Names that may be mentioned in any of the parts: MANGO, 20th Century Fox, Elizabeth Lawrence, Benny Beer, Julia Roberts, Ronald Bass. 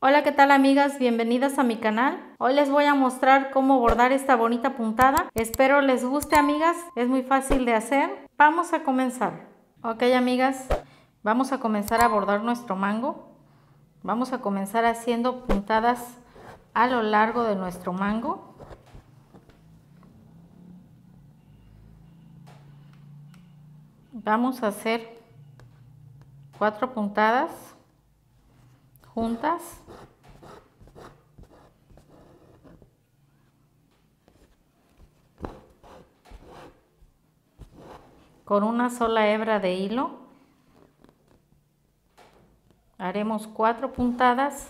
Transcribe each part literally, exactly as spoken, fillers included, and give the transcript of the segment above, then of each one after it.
Hola, ¿qué tal amigas? Bienvenidas a mi canal. Hoy les voy a mostrar cómo bordar esta bonita puntada. Espero les guste, amigas. Es muy fácil de hacer. Vamos a comenzar. Ok, amigas, vamos a comenzar a bordar nuestro mango. Vamos a comenzar haciendo puntadas a lo largo de nuestro mango. Vamos a hacer cuatro puntadas juntas. Con una sola hebra de hilo haremos cuatro puntadas,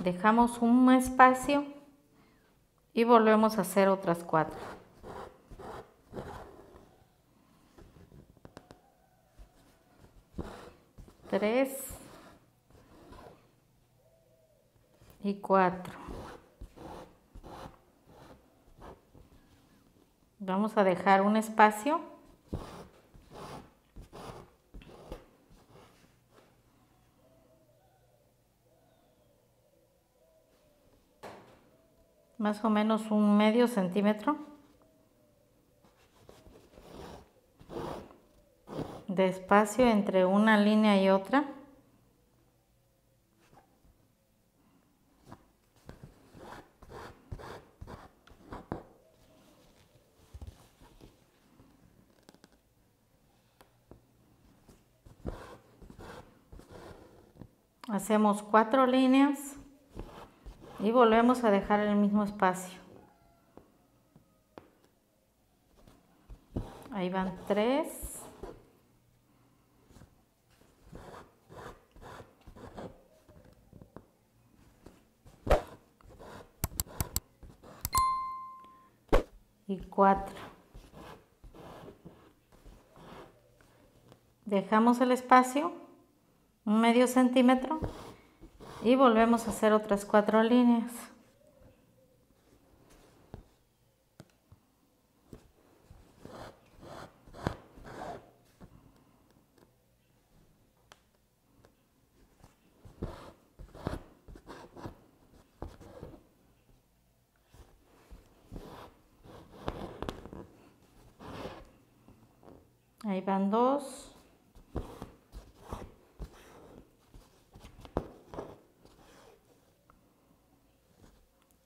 dejamos un espacio y volvemos a hacer otras cuatro. Tres y cuatro. Vamos a dejar un espacio más o menos un medio centímetro. De espacio entre una línea y otra. Hacemos cuatro líneas y volvemos a dejar el mismo espacio. Ahí van tres. Y cuatro. Dejamos el espacio un medio centímetro y volvemos a hacer otras cuatro líneas. Ahí van dos.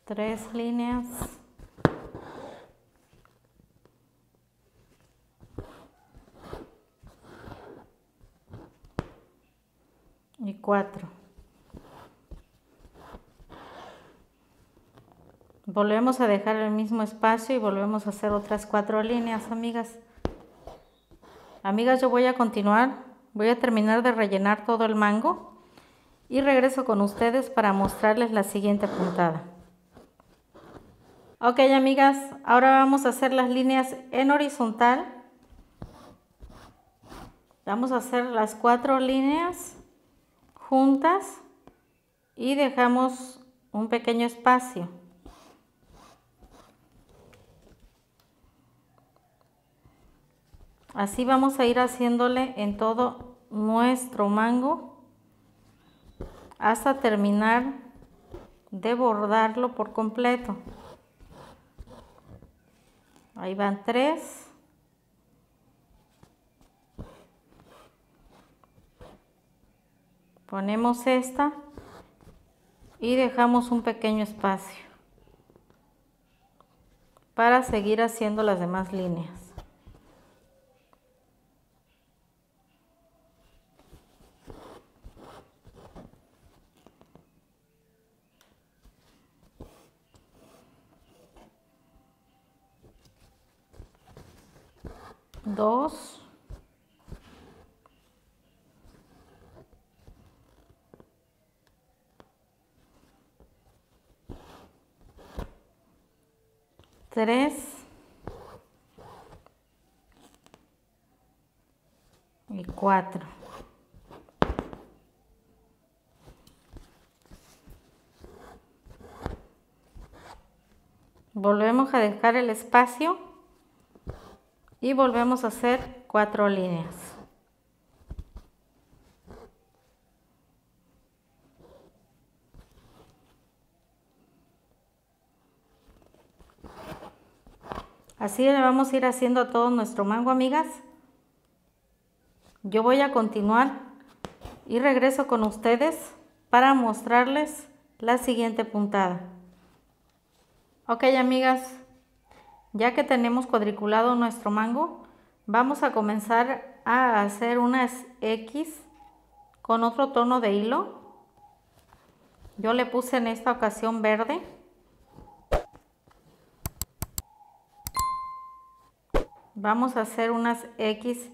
Tres líneas y cuatro. Volvemos a dejar el mismo espacio y volvemos a hacer otras cuatro líneas, amigas. Amigas, yo voy a continuar, voy a terminar de rellenar todo el mango y regreso con ustedes para mostrarles la siguiente puntada. Ok, amigas, ahora vamos a hacer las líneas en horizontal. Vamos a hacer las cuatro líneas juntas y dejamos un pequeño espacio. Así vamos a ir haciéndole en todo nuestro mango hasta terminar de bordarlo por completo. Ahí van tres. Ponemos esta y dejamos un pequeño espacio para seguir haciendo las demás líneas. Dos, tres y cuatro. Volvemos a dejar el espacio y volvemos a hacer cuatro líneas. Así le vamos a ir haciendo a todo nuestro mango, amigas. Yo voy a continuar y regreso con ustedes para mostrarles la siguiente puntada. Ok, amigas, ya que tenemos cuadriculado nuestro mango, vamos a comenzar a hacer unas X con otro tono de hilo. Yo le puse en esta ocasión verde. Vamos a hacer unas X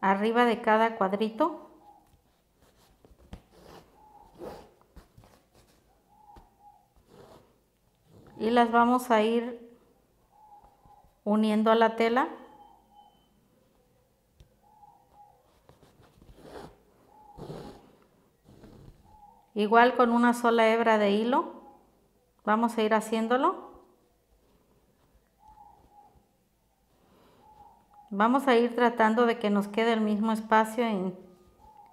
arriba de cada cuadrito. Y las vamos a ir uniendo a la tela. Igual con una sola hebra de hilo, vamos a ir haciéndolo. Vamos a ir tratando de que nos quede el mismo espacio en,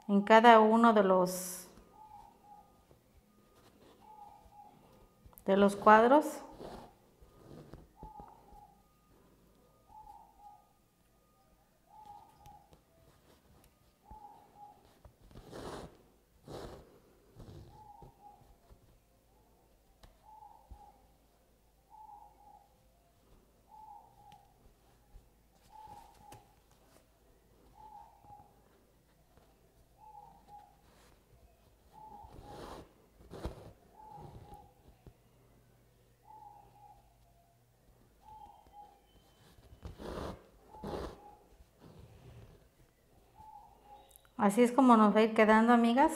en cada uno de los, de los cuadros. Así es como nos va a ir quedando, amigas.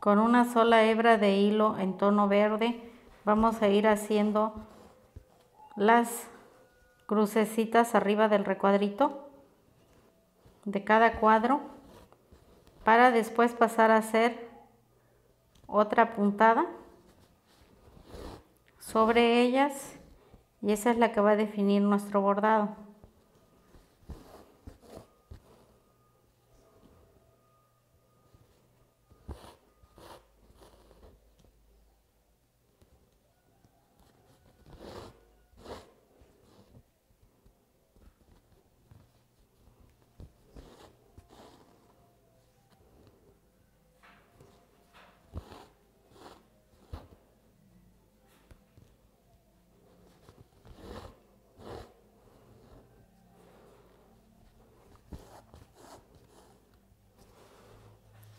Con una sola hebra de hilo en tono verde vamos a ir haciendo las crucecitas arriba del recuadrito de cada cuadro, para después pasar a hacer otra puntada sobre ellas, y esa es la que va a definir nuestro bordado.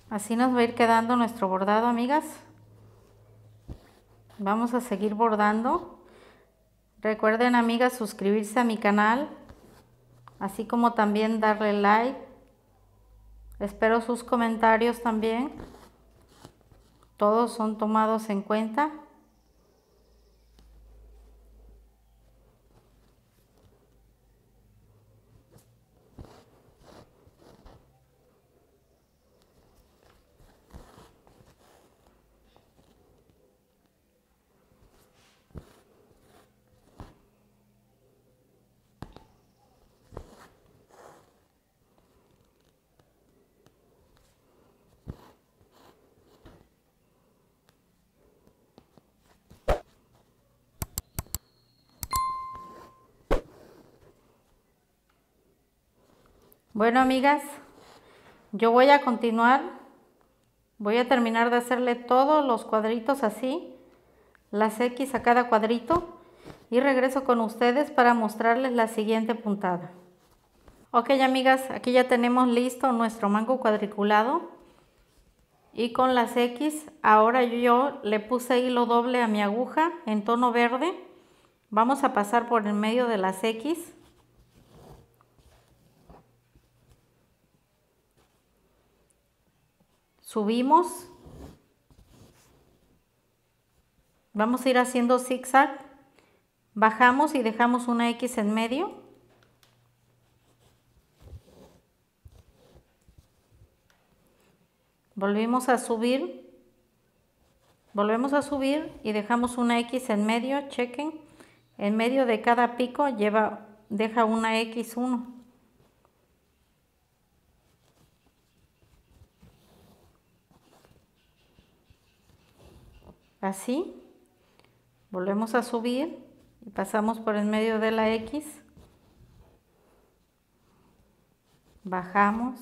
Así nos va a ir quedando nuestro bordado, amigas. Vamos a seguir bordando. Recuerden, amigas, suscribirse a mi canal, así como también darle like. Espero sus comentarios también. Todos son tomados en cuenta. Bueno, amigas, yo voy a continuar, voy a terminar de hacerle todos los cuadritos así, las X a cada cuadrito, y regreso con ustedes para mostrarles la siguiente puntada. Ok, amigas, aquí ya tenemos listo nuestro mango cuadriculado, y con las X ahora yo le puse hilo doble a mi aguja en tono verde. Vamos a pasar por el medio de las X. Subimos, vamos a ir haciendo zigzag, bajamos y dejamos una X en medio. Volvimos a subir, volvemos a subir y dejamos una X en medio, chequen, En medio de cada pico lleva, deja una equis uno. Así. Volvemos a subir y pasamos por en medio de la X. Bajamos.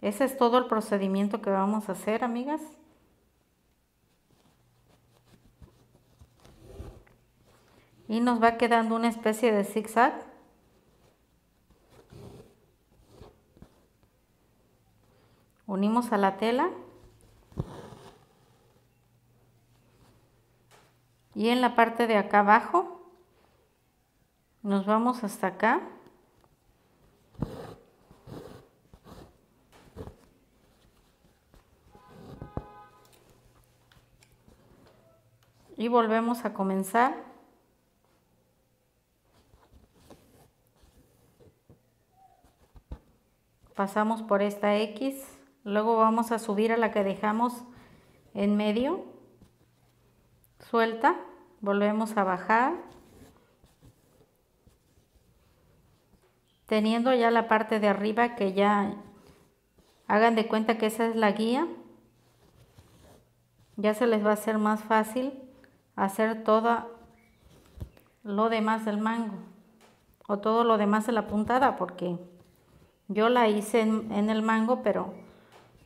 Ese es todo el procedimiento que vamos a hacer, amigas. Y nos va quedando una especie de zigzag. Unimos a la tela. Y en la parte de acá abajo nos vamos hasta acá. Y volvemos a comenzar. Pasamos por esta X, luego vamos a subir a la que dejamos en medio, suelta, volvemos a bajar, teniendo ya la parte de arriba que ya hagan de cuenta que esa es la guía, ya se les va a hacer más fácil hacer todo lo demás del mango o todo lo demás de la puntada, porque yo la hice en, en el mango, pero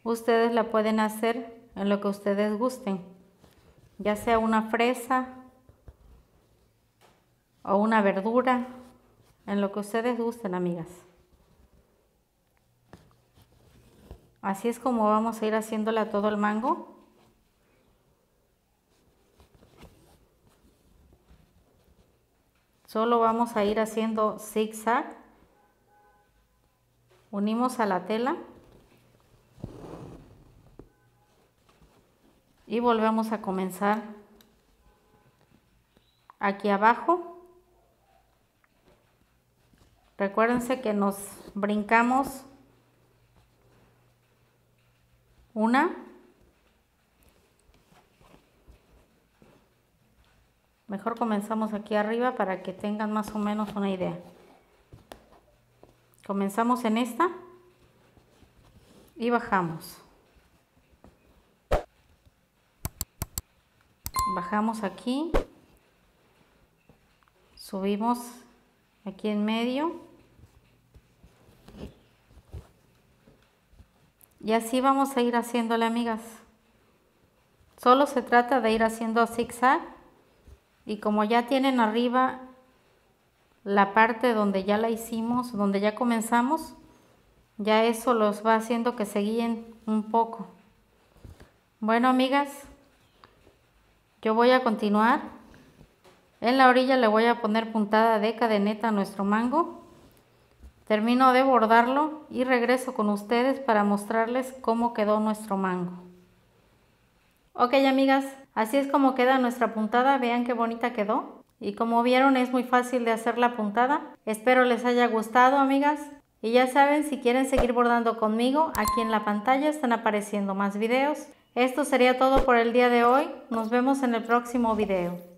ustedes la pueden hacer en lo que ustedes gusten. Ya sea una fresa o una verdura, en lo que ustedes gusten, amigas. Así es como vamos a ir haciéndola todo el mango. Solo vamos a ir haciendo zigzag. Unimos a la tela y volvemos a comenzar aquí abajo. Recuérdense que nos brincamos una, mejor comenzamos aquí arriba para que tengan más o menos una idea. Comenzamos en esta y bajamos. Bajamos aquí. Subimos aquí en medio. Y así vamos a ir haciéndole, amigas. Solo se trata de ir haciendo zigzag. Y como ya tienen arriba la parte donde ya la hicimos, donde ya comenzamos, ya eso los va haciendo que se guíen un poco. Bueno, amigas, yo voy a continuar. En la orilla le voy a poner puntada de cadeneta a nuestro mango. Termino de bordarlo y regreso con ustedes para mostrarles cómo quedó nuestro mango. Ok, amigas, así es como queda nuestra puntada. Vean qué bonita quedó. Y como vieron, es muy fácil de hacer la puntada. Espero les haya gustado, amigas. Y ya saben, si quieren seguir bordando conmigo, aquí en la pantalla están apareciendo más videos. Esto sería todo por el día de hoy. Nos vemos en el próximo video.